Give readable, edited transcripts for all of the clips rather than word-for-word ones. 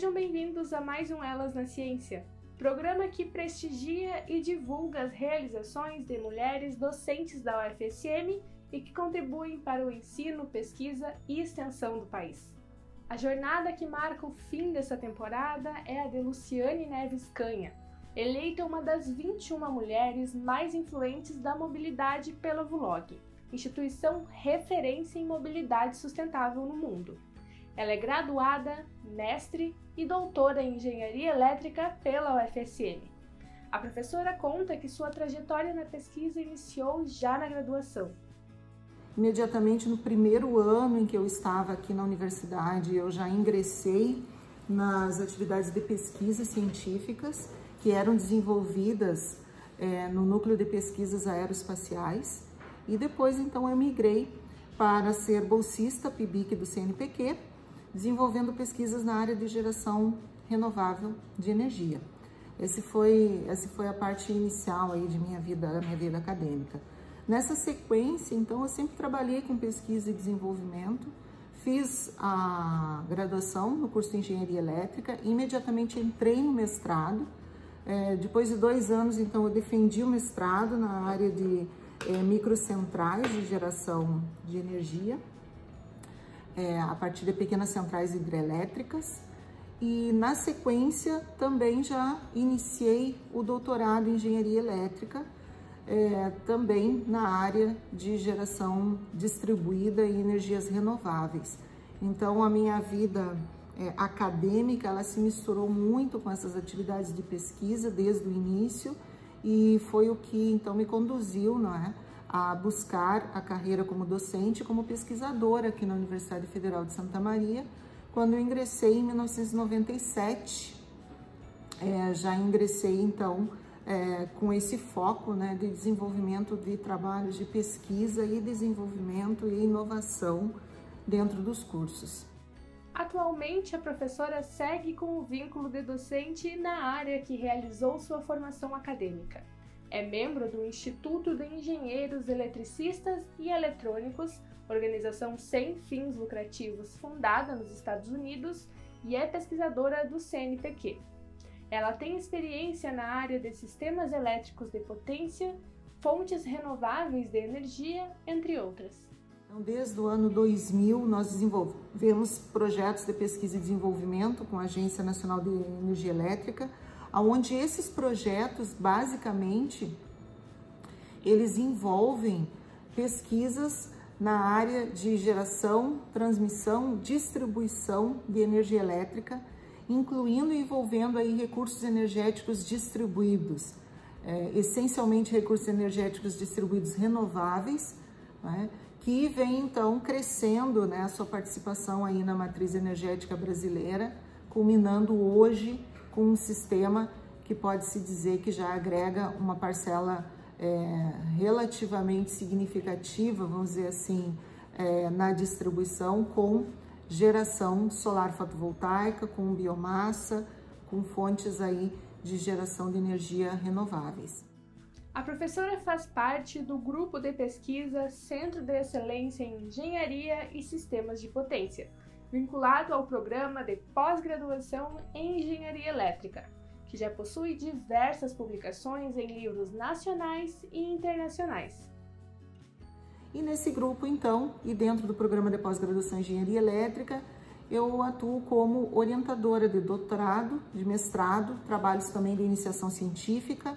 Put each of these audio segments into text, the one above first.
Sejam bem-vindos a mais um Elas na Ciência, programa que prestigia e divulga as realizações de mulheres docentes da UFSM e que contribuem para o ensino, pesquisa e extensão do país. A jornada que marca o fim dessa temporada é a de Luciane Neves Canha, eleita uma das 21 mulheres mais influentes da mobilidade pela VULOG, instituição referência em mobilidade sustentável no mundo. Ela é graduada, mestre e doutora em Engenharia Elétrica pela UFSM. A professora conta que sua trajetória na pesquisa iniciou já na graduação. Imediatamente no primeiro ano em que eu estava aqui na universidade, eu já ingressei nas atividades de pesquisas científicas que eram desenvolvidas no Núcleo de Pesquisas Aeroespaciais e depois então eu migrei para ser bolsista PIBIC do CNPq, desenvolvendo pesquisas na área de geração renovável de energia. Essa foi a parte inicial aí de minha vida acadêmica. Nessa sequência, então, eu sempre trabalhei com pesquisa e desenvolvimento, fiz a graduação no curso de Engenharia Elétrica, imediatamente entrei no mestrado. Depois de 2 anos, então, eu defendi o mestrado na área de microcentrais de geração de energia, a partir de pequenas centrais hidrelétricas. E, na sequência, também já iniciei o doutorado em Engenharia Elétrica, também na área de geração distribuída e energias renováveis. Então, a minha vida acadêmica, ela se misturou muito com essas atividades de pesquisa desde o início e foi o que, então, me conduziu, não é, a buscar a carreira como docente, como pesquisadora aqui na Universidade Federal de Santa Maria, quando eu ingressei em 1997, já ingressei, então, com esse foco, né, de desenvolvimento de trabalhos de pesquisa e desenvolvimento e inovação dentro dos cursos. Atualmente, a professora segue com o vínculo de docente na área que realizou sua formação acadêmica. É membro do Instituto de Engenheiros Eletricistas e Eletrônicos, organização sem fins lucrativos fundada nos Estados Unidos, e é pesquisadora do CNPq. Ela tem experiência na área de sistemas elétricos de potência, fontes renováveis de energia, entre outras. Então, desde o ano 2000, nós desenvolvemos projetos de pesquisa e desenvolvimento com a Agência Nacional de Energia Elétrica, onde esses projetos, basicamente, eles envolvem pesquisas na área de geração, transmissão, distribuição de energia elétrica, incluindo e envolvendo aí recursos energéticos distribuídos, essencialmente recursos energéticos distribuídos renováveis, né, que vem então crescendo, né, a sua participação aí na matriz energética brasileira, culminando hoje com um sistema que pode se dizer que já agrega uma parcela relativamente significativa, vamos dizer assim, na distribuição com geração solar fotovoltaica, com biomassa, com fontes aí de geração de energia renováveis. A professora faz parte do grupo de pesquisa Centro de Excelência em Engenharia e Sistemas de Potência, vinculado ao programa de pós-graduação em Engenharia Elétrica, que já possui diversas publicações em livros nacionais e internacionais. E nesse grupo, então, e dentro do Programa de Pós-Graduação em Engenharia Elétrica, eu atuo como orientadora de doutorado, de mestrado, trabalhos também de iniciação científica,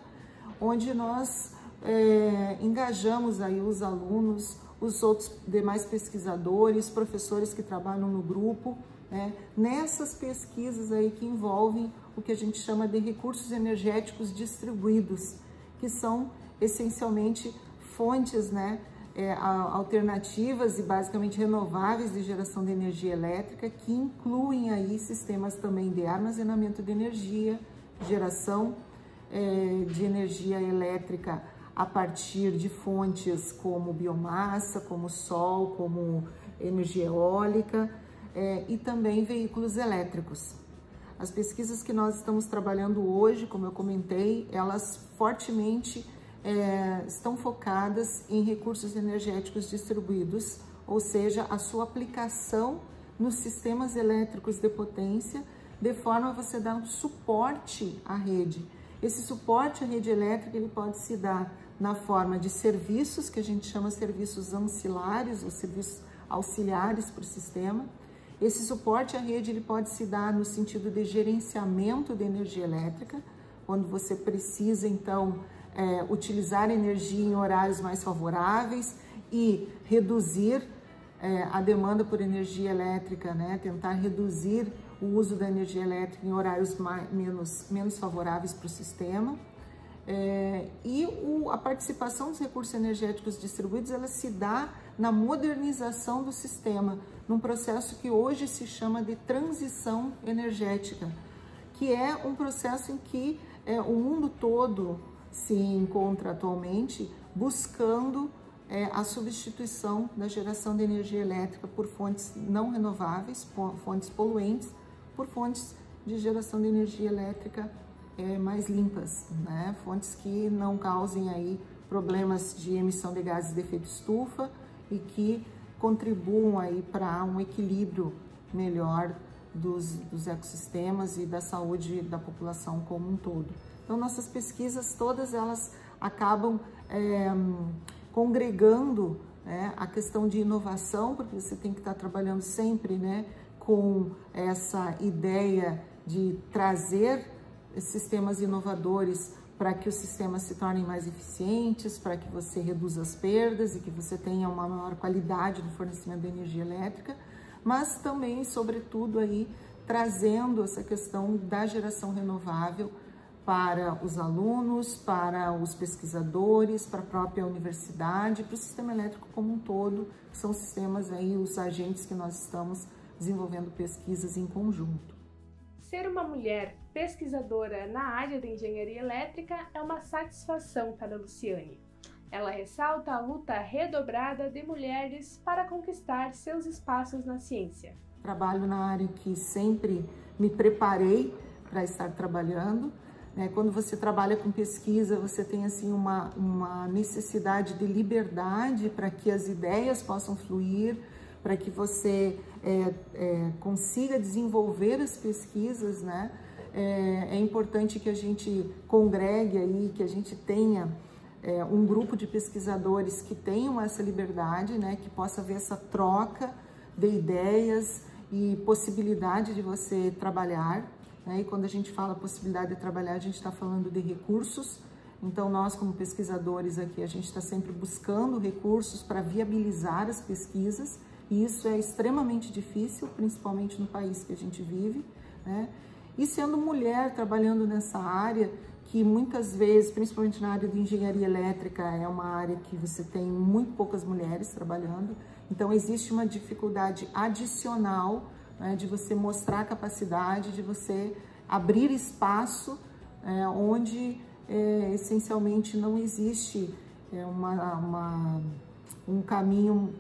onde nós engajamos aí os alunos, os outros demais pesquisadores, professores que trabalham no grupo, né, nessas pesquisas aí que envolvem o que a gente chama de recursos energéticos distribuídos, que são essencialmente fontes, né, alternativas e basicamente renováveis de geração de energia elétrica, que incluem aí sistemas também de armazenamento de energia, geração de energia elétrica a partir de fontes como biomassa, como sol, como energia eólica e também veículos elétricos. As pesquisas que nós estamos trabalhando hoje, como eu comentei, elas fortemente estão focadas em recursos energéticos distribuídos, ou seja, a sua aplicação nos sistemas elétricos de potência, de forma a você dar um suporte à rede. Esse suporte à rede elétrica ele pode se dar na forma de serviços, que a gente chama serviços ancilares ou serviços auxiliares para o sistema. Esse suporte à rede ele pode se dar no sentido de gerenciamento de energia elétrica, quando você precisa, então, utilizar energia em horários mais favoráveis e reduzir a demanda por energia elétrica, né? Tentar reduzir o uso da energia elétrica em horários menos favoráveis para o sistema. E a participação dos recursos energéticos distribuídos, ela se dá na modernização do sistema, num processo que hoje se chama de transição energética, que é um processo em que o mundo todo se encontra atualmente buscando a substituição da geração de energia elétrica por fontes não renováveis, fontes poluentes, por fontes de geração de energia elétrica mais limpas, né? Fontes que não causem aí problemas de emissão de gases de efeito estufa e que contribuam aí para um equilíbrio melhor dos ecossistemas e da saúde da população como um todo. Então, nossas pesquisas, todas elas acabam congregando, né, a questão de inovação, porque você tem que estar trabalhando sempre, né, com essa ideia de trazer sistemas inovadores para que os sistemas se tornem mais eficientes, para que você reduza as perdas e que você tenha uma maior qualidade no fornecimento de energia elétrica, mas também, sobretudo, aí, trazendo essa questão da geração renovável para os alunos, para os pesquisadores, para a própria universidade, para o sistema elétrico como um todo, que são sistemas aí, os agentes que nós estamos desenvolvendo pesquisas em conjunto. Ser uma mulher pesquisadora na área da engenharia elétrica é uma satisfação para a Luciane. Ela ressalta a luta redobrada de mulheres para conquistar seus espaços na ciência. Trabalho na área que sempre me preparei para estar trabalhando. Quando você trabalha com pesquisa, você tem assim uma necessidade de liberdade para que as ideias possam fluir, para que você consiga desenvolver as pesquisas, né? É importante que a gente congregue aí, que a gente tenha um grupo de pesquisadores que tenham essa liberdade, né? Que possa haver essa troca de ideias e possibilidade de você trabalhar. E quando a gente fala possibilidade de trabalhar, a gente está falando de recursos. Então, nós como pesquisadores aqui, a gente está sempre buscando recursos para viabilizar as pesquisas, e isso é extremamente difícil, principalmente no país que a gente vive, né? E sendo mulher, trabalhando nessa área, que muitas vezes, principalmente na área de engenharia elétrica, é uma área que você tem muito poucas mulheres trabalhando, então existe uma dificuldade adicional de você mostrar capacidade, de você abrir espaço onde essencialmente não existe um caminho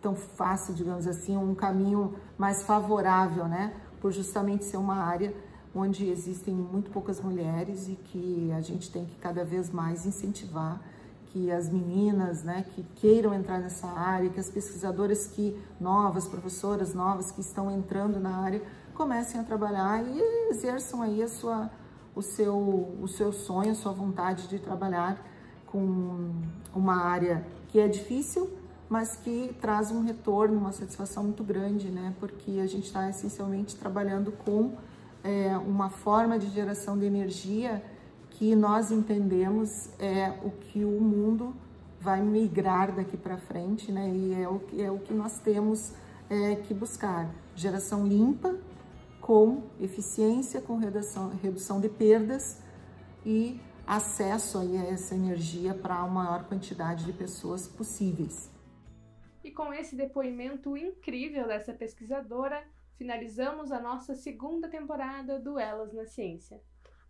tão fácil, digamos assim, um caminho mais favorável, né? Por justamente ser uma área onde existem muito poucas mulheres e que a gente tem que cada vez mais incentivar que as meninas, né, que queiram entrar nessa área, que as pesquisadoras professoras novas que estão entrando na área, comecem a trabalhar e exerçam aí o seu sonho, a sua vontade de trabalhar com uma área que é difícil, mas que traz um retorno, uma satisfação muito grande, né, porque a gente está essencialmente trabalhando com uma forma de geração de energia que nós entendemos é o que o mundo vai migrar daqui para frente, né? E é o que nós temos que buscar. Geração limpa, com eficiência, com redução de perdas e acesso aí a essa energia para a maior quantidade de pessoas possíveis. E com esse depoimento incrível dessa pesquisadora, finalizamos a nossa segunda temporada do Elas na Ciência.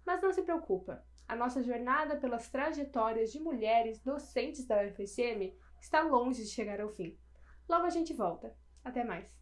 Mas não se preocupa, a nossa jornada pelas trajetórias de mulheres docentes da UFSM está longe de chegar ao fim. Logo a gente volta. Até mais!